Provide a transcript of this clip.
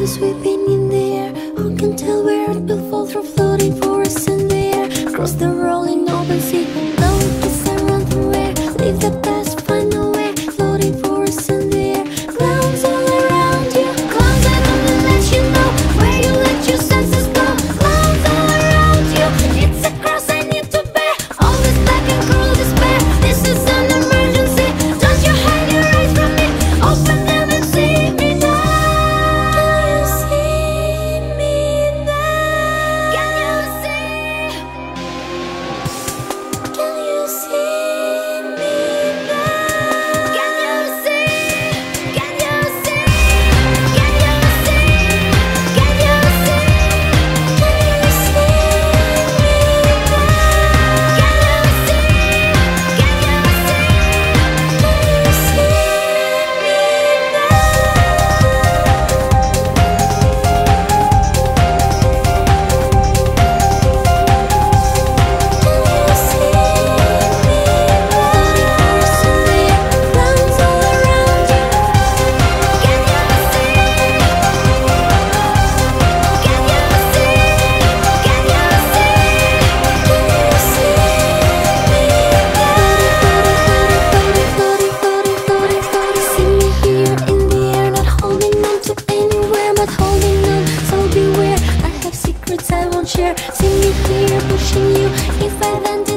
the sweeping in the air. One can tell where it will fall from floating forests in the air, across the rolling open sea. And though it is around the way, leave the past, find a way. Floating forests in the air, clowns all around you. Clowns that only let you know where you let your senses go. Clowns all around you. It's a cross I need to bear. All this black and cruel despair. This is an emergency. Don't you hide your eyes from me. Open them and see me. Share, see me here, pushing you. If I then